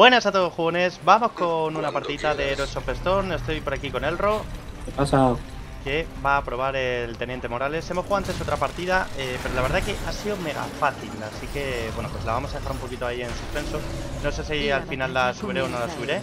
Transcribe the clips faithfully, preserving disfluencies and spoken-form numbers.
Buenas a todos, jugones. Vamos con una partidita de Heroes of the Storm. Estoy por aquí con Elro. ¿Qué pasa? Que va a probar el Teniente Morales. Hemos jugado antes otra partida, eh, pero la verdad que ha sido mega fácil. Así que, bueno, pues la vamos a dejar un poquito ahí en suspenso. No sé si al final la subiré o no la subiré.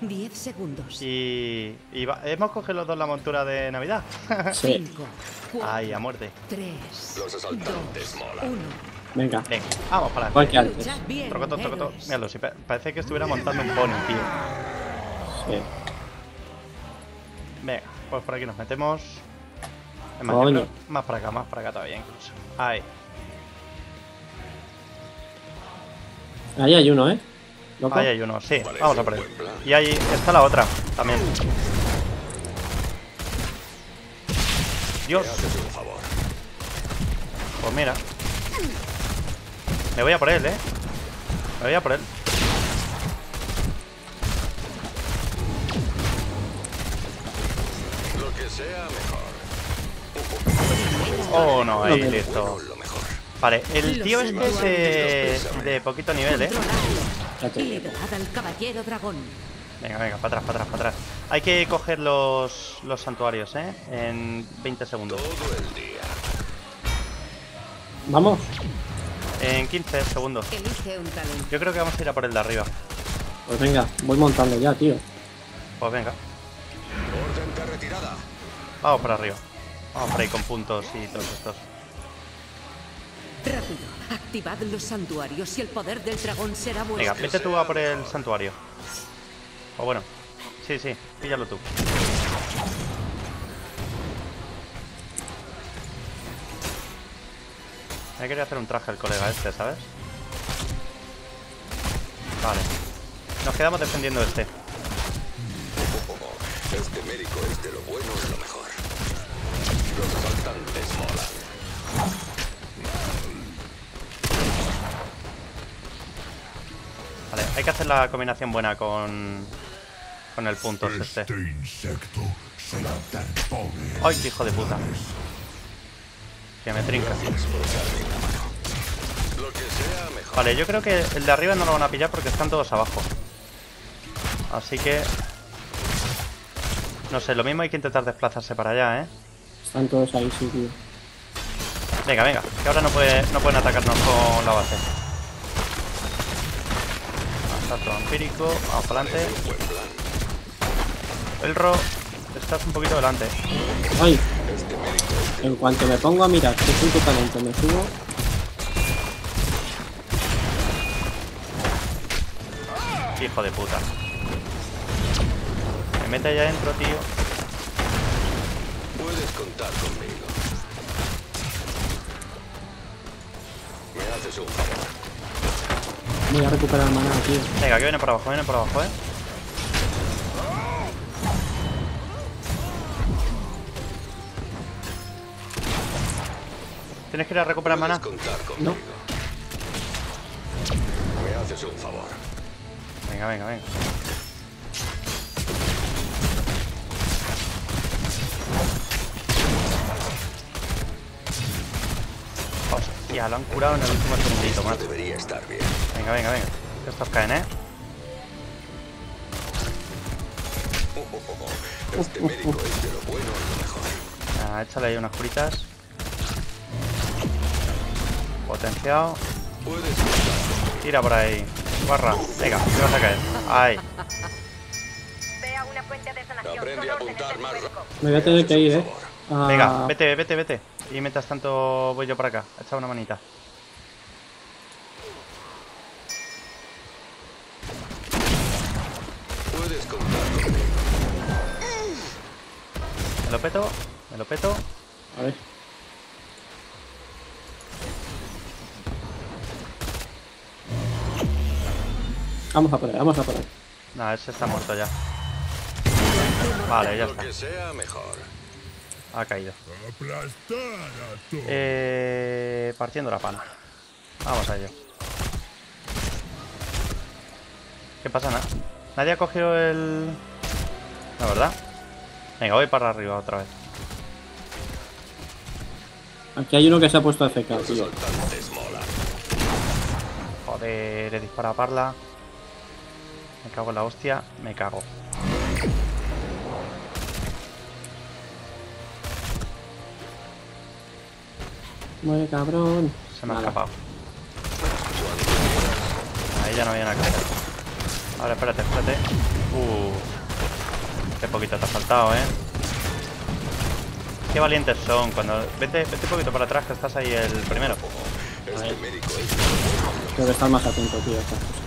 diez segundos. Y, y va, hemos cogido los dos la montura de Navidad. Sí. Ay, a muerte. tres, los asaltantes molan. Venga. Venga, vamos para adelante. Trocotón, trocotón. Míralo, si pa parece que estuviera montando un pony, tío. Sí. Venga, pues por aquí nos metemos. Es más, creo, más para acá, más para acá todavía incluso. Ahí. Ahí hay uno, ¿eh? ¿Loco? Ahí hay uno, sí, vamos a por él. Y ahí está la otra, también. Dios. Pues mira. Me voy a por él, eh. Me voy a por él. Lo que sea mejor. Oh no, ahí listo. Vale, el tío este es eh, de poquito nivel, eh. Al caballero dragón. Venga, venga, para atrás, para atrás, para atrás. Hay que coger los, los santuarios, ¿eh? En veinte segundos. Todo el día. Vamos. En quince segundos. Yo creo que vamos a ir a por el de arriba. Pues venga, voy montando ya, tío. Pues venga. Orden de retirada. Vamos para arriba. Vamos por ahí con puntos y todos estos. Rápido, activad los santuarios y el poder del dragón será vuestro. Venga, vete tú a por el santuario. O bueno, sí, sí, píllalo tú. Me quería hacer un traje al colega este, ¿sabes? Vale. Nos quedamos defendiendo este. Este médico es de lo bueno de lo mejor. Los asaltantes molan. Vale, hay que hacer la combinación buena con, con el punto este. este. ¡Ay, qué hijo de puta! Que me trinca. Vale, yo creo que el de arriba no lo van a pillar porque están todos abajo. Así que... No sé, lo mismo hay que intentar desplazarse para allá, ¿eh? Están todos ahí, sí, tío. Venga, venga, que ahora no, puede, no pueden atacarnos con la base. Todo empírico, vamos para adelante. Elro, estás un poquito delante. Ay, en cuanto me pongo a mirar, que soy totalmente, me subo. Hijo de puta. Me mete allá adentro, tío. Puedes contar conmigo. Me haces un favor. Voy a recuperar maná, tío. Venga, que viene por abajo, viene por abajo, eh. ¿Tienes que ir a recuperar maná? No. Me haces un favor. Venga, venga, venga. Ya lo han curado en el último segundito, más. Debería estar bien. Venga, venga, venga. Estos caen, ¿eh? Oh, oh, oh. Este médico uh, uh. es de lo bueno o lo mejor. Ah, échale ahí unas curitas. Potenciado. Tira por ahí. Barra. Venga, te vas a caer. Ahí. Me voy a tener que ir, ¿eh? Ah. Venga, vete, vete, vete. Y mientras tanto voy yo para acá. Echa una manita. Puedes contar. Me lo peto, me lo peto. A ver. Vamos a por ahí, vamos a por ahí. No, ese está muerto ya. Vale, ya está. Que sea mejor. Ha caído. Eh, partiendo la pana. Vamos a ello. ¿Qué pasa? Na? Nadie ha cogido el... La verdad. Venga, voy para arriba otra vez. Aquí hay uno que se ha puesto A F K, tío. Joder, he disparado a Parla. Me cago en la hostia, me cago. Muere, cabrón. Se me ha escapado. Ahí ya no había nada que hacer. Ahora espérate, espérate. Uh. Qué poquito te ha faltado, eh. Qué valientes son. Cuando. Vete, vete un poquito para atrás que estás ahí el primero. Este médico es... Creo que están más atentos, tío, estas cosas.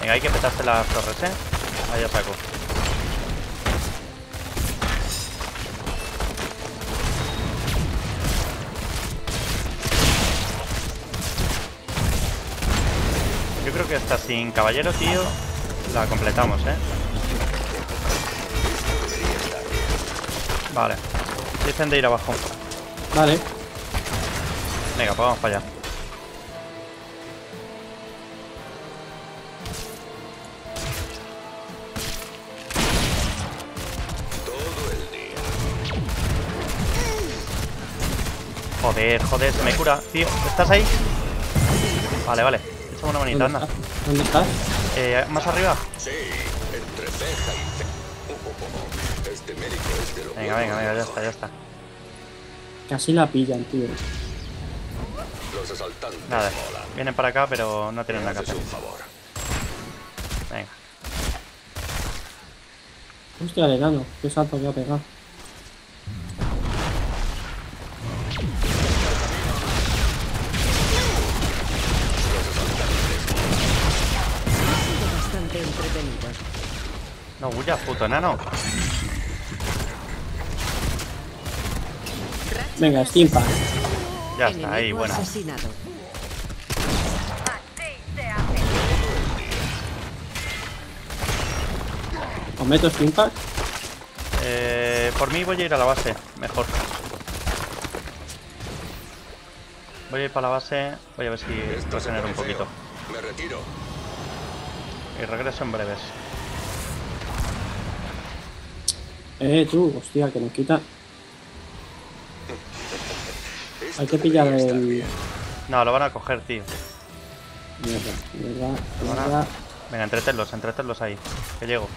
Venga, hay que petarse las torres, eh. Ahí ya saco. Yo creo que hasta sin caballero, tío, la completamos, ¿eh? Vale. Dicen de ir abajo. Vale. Venga, pues vamos para allá. Todo el día. Joder, joder, se me cura. Tío, ¿estás ahí? Vale, vale. Una bonita, ¿dónde anda? ¿Dónde estás? Eh, ¿Más arriba? Sí, entre ceja y ceja. Uh, uh, uh. Este médico es de lo Venga, bueno, venga, venga, ya está, ya está. Casi la pillan, tío. Los asaltantes Nada, mola. Vienen para acá, pero no tienen nada que hacer. Venga. Hostia, le gano. Qué salto que ha pegado. No huyas, puto enano. Venga, estimpa. Ya está, ahí, bueno. ¿Os meto estimpa? Eh, por mí voy a ir a la base, mejor. Voy a ir para la base, voy a ver si regenero un poquito. Me retiro. Y regreso en breves. Eh, tú, hostia, que nos quita. Hay que pillar el... No, lo van a coger, tío. Mierda, mierda, mierda. Venga, entretenlos, entretenlos ahí. Que llego.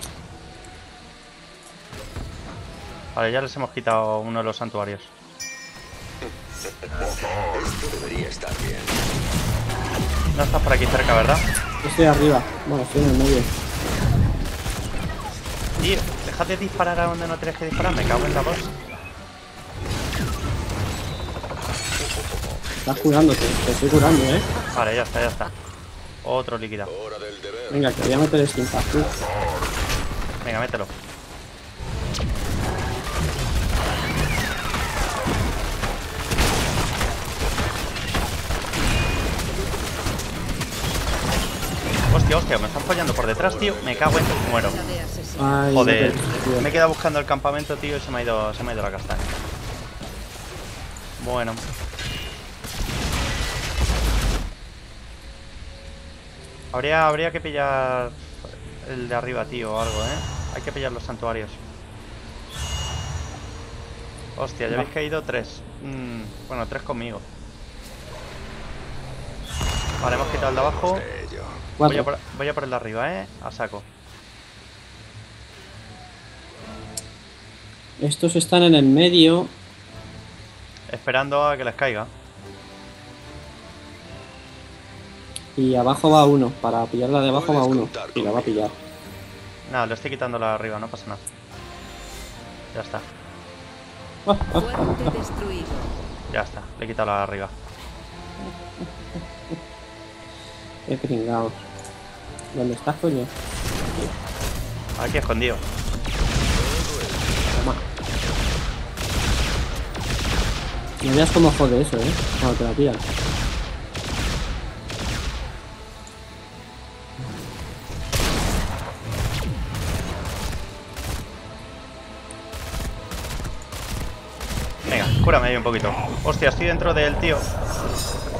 Vale, ya les hemos quitado uno de los santuarios. Esto debería estar bien. No estás por aquí cerca, ¿verdad? Yo estoy arriba. Bueno, estoy en el medio. Tío. Deja de disparar a donde no tienes que disparar, me cago en la voz. Estás curándote, te estoy curando, eh. Vale, ya está, ya está. Otro líquido. Venga, que voy a meter este impacto. Venga, mételo. Hostia, hostia, me están follando por detrás, tío. Me cago en que muero. Ay, joder, me he quedado buscando el campamento, tío, y se me ha ido, se me ha ido la castaña. Bueno. Habría, habría que pillar el de arriba, tío, o algo, ¿eh? Hay que pillar los santuarios. Hostia, ya habéis caído tres. Mm, bueno, tres conmigo. Vale, hemos quitado el de abajo. Voy a, por, voy a por el de arriba, eh. A saco. Estos están en el medio. Esperando a que les caiga. Y abajo va uno. Para pillarla de abajo va uno. Y la va a pillar. Nada, le estoy quitando la de arriba, no pasa nada. Ya está. Oh, oh, oh, oh. Ya está, le he quitado la de arriba. Qué pringados. ¿Dónde estás, coño? Aquí escondido. Toma. No veas cómo jode eso, eh. Cuando te la tiran. Venga, cúrame ahí un poquito. Hostia, estoy dentro del tío.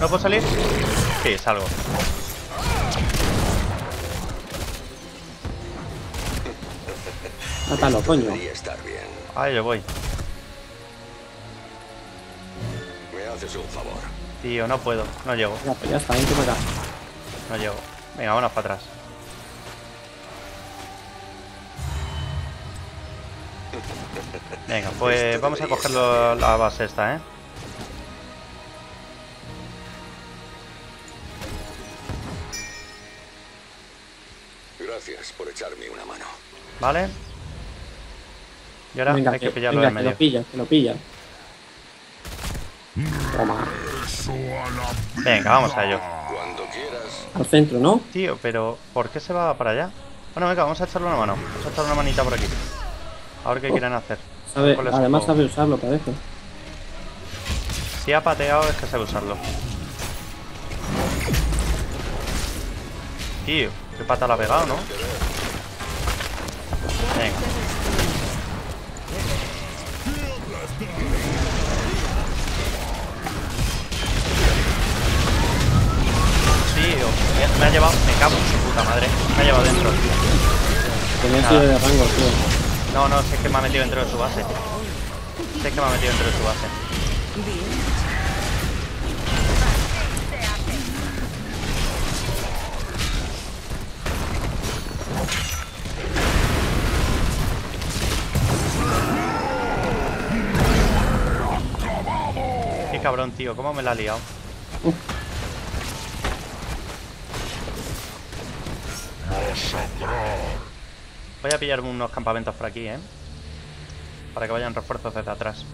¿No puedo salir? Sí, salgo. Mátalo, coño. Ahí yo voy. Me haces un favor. Tío, no puedo, no llego. Ya, pues ya está, vente para acá. No llego. Venga, vámonos para atrás. Venga, pues vamos a coger la base esta, ¿eh? Gracias por echarme una mano. Vale. Y ahora venga, hay que, que pillarlo venga, en medio. Que lo pillas, que lo pillas. Toma. Venga, vamos a ello. Cuando quieras. Al centro, ¿no? Tío, pero ¿por qué se va para allá? Bueno, venga, vamos a echarle una mano. Vamos a echar una manita por aquí. A ver qué oh. quieren hacer. Sabe, además sabe usarlo, parece. Si ha pateado es que sabe usarlo. Tío, qué pata la ha pegado, ¿no? Venga. Tío, me ha llevado, me cago en su puta madre. Me ha llevado dentro. Tenía tiro de rango, tío. No, no, sé que me ha metido dentro de su base. Sé que me ha metido dentro de su base. Qué cabrón, tío, cómo me la ha liado. Uh. Voy a pillar unos campamentos por aquí, ¿eh? Para que vayan refuerzos desde atrás.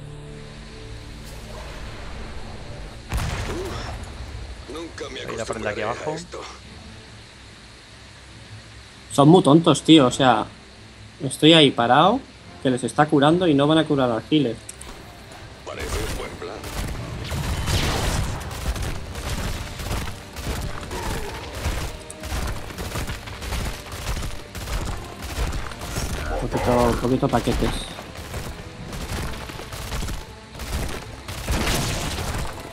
Uh, nunca me voy a poner aquí abajo. Son muy tontos, tío. O sea, estoy ahí parado, que les está curando y no van a curar al healer. Parece un buen plan. Un poquito, poquito paquetes.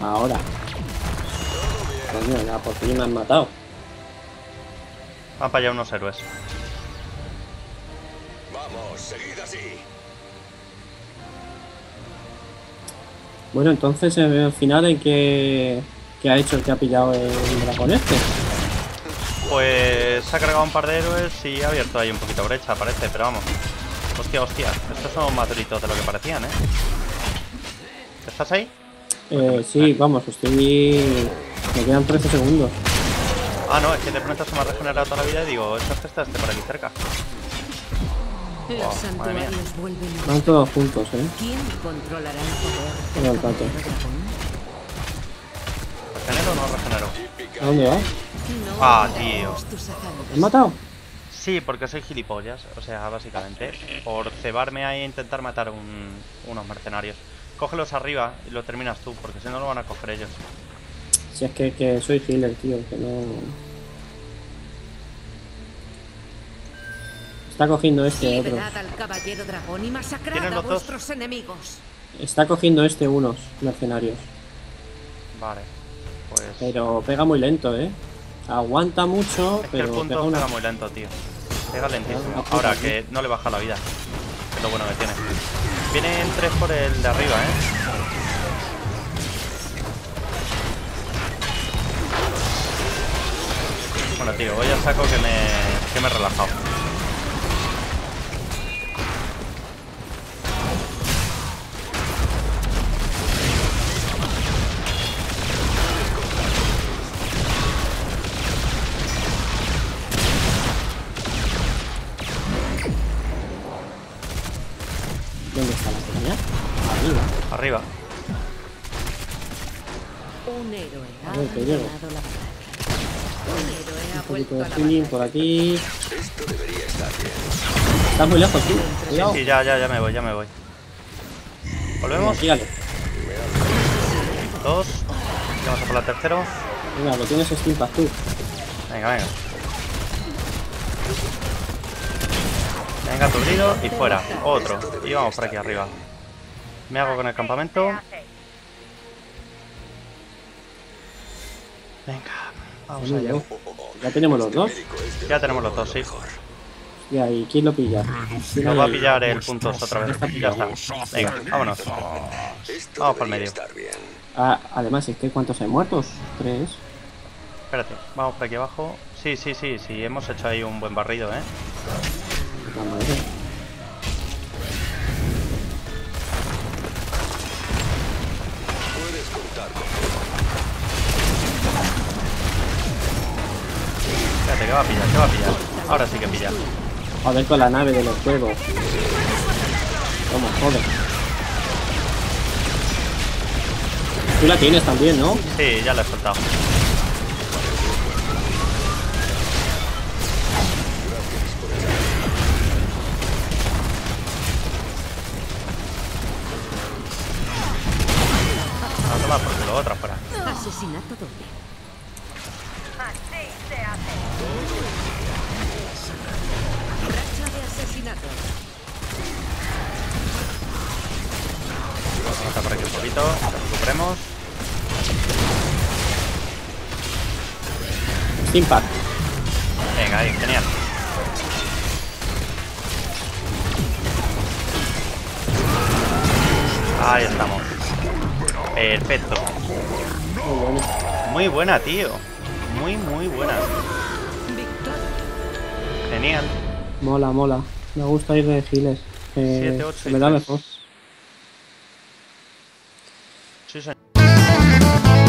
Ahora. Coño, ya por fin me han matado. Va para allá unos héroes. Vamos, seguid así. Bueno, entonces al final en que, que ha hecho el que ha pillado el dragón este. Pues se ha cargado un par de héroes y ha abierto ahí un poquito brecha, parece, pero vamos. Hostia, hostia, estos son más duritos de lo que parecían, ¿eh? ¿Estás ahí? Eh, sí, vamos, estoy... Me quedan trece segundos. Ah, no, es que de pronto se me ha regenerado toda la vida y digo, estos que estás por aquí cerca. Wow, madre mía. Van todos juntos, ¿eh? ¿Quién controlará el poder? ¿Regenero o no regenero? ¿A dónde vas? Ah, tío. ¿Me has matado? Sí, porque soy gilipollas. O sea, básicamente, por cebarme ahí e intentar matar un, unos mercenarios. Cógelos arriba y lo terminas tú, porque si no lo van a coger ellos. Si es que, que soy healer, tío, que no... Está cogiendo este otro. ¿Tienes los dos? Está cogiendo este unos mercenarios. Vale, pues... Pero pega muy lento, eh. Aguanta mucho, es que pero el punto pega, una... pega muy lento, tío. Pega lentísimo. Ahora que no le baja la vida. Es lo bueno que tiene. Vienen tres por el de arriba, eh. Bueno, tío, voy al saco que me, que me he relajado. Arriba. Un héroe ha ganado la batalla. Un héroe ha vuelto a la batalla. Por aquí. Esto debería estar bien. Estás muy lejos, tío. Cuidado. Sí, sí, ya, ya, ya me voy, ya me voy. Volvemos. Fíjate. Dos. Vamos a por la tercera. Venga, lo tienes esquimpas tú. Venga, venga. Venga, tu grido y fuera. Otro. Y vamos por aquí arriba. Me hago con el campamento. Venga, vamos allá. Ya tenemos los dos. Ya tenemos los dos, sí. Ya, ¿y quién lo pilla? Nos va a pillar el puntos otra vez. Ya está. Venga, vámonos. Vamos por el medio. Ah, además, es que ¿cuántos hay muertos? Tres. Espérate, vamos por aquí abajo. Sí, sí, sí, sí, hemos hecho ahí un buen barrido, ¿eh? La madre. Puedes contar con... Espérate, que va a pillar, que va a pillar. Ahora sí que pilla. Joder con la nave de los juegos. Toma, joder. Tú la tienes también, ¿no? Sí, ya la he soltado. No, toma, porque lo otra fuera. Asesinato doble. Así se hace. Racha de asesinato. Vamos a estar por aquí un poquito, lo recuperemos. Impact. Venga, ahí, genial. Ahí estamos. Perfecto. Muy buena. Muy buena, tío. Muy, muy buena. Genial. Mola, mola. Me gusta ir de giles. Eh, siete, ocho, me da mejor. Sí, señor.